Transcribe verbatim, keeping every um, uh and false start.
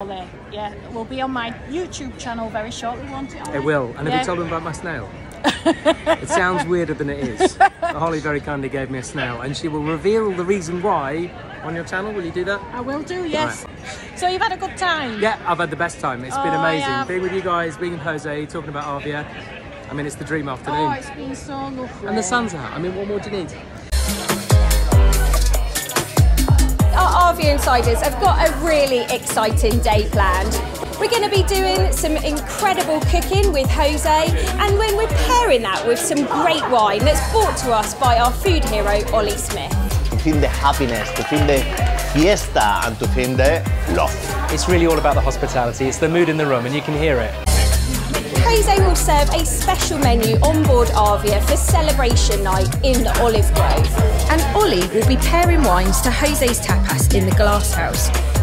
Olly. Yeah, it will be on my YouTube channel very shortly, won't it, Olly? It will. And yeah. Have you told them about my snail? It sounds weirder than it is. But Holly very kindly gave me a snail, and she will reveal the reason why on your channel. Will you do that? I will do, yes. Right. So you've had a good time? Yeah, I've had the best time. It's oh, been amazing. Yeah. Being with you guys, being with Jose, talking about Arvia. I mean, it's the dream afternoon. Oh, it's been so lovely. And the sun's out. I mean, what more do you need? Our Arvia Insiders have got a really exciting day planned. We're going to be doing some incredible cooking with Jose, and when we're pairing that with some great wine that's brought to us by our food hero, Olly Smith. To feel the happiness, to feel the fiesta, and to feel the love. It's really all about the hospitality, it's the mood in the room, and you can hear it. Jose will serve a special menu on board Arvia for celebration night in the Olive Grove. And Olly will be pairing wines to Jose's tapas in the Glass House.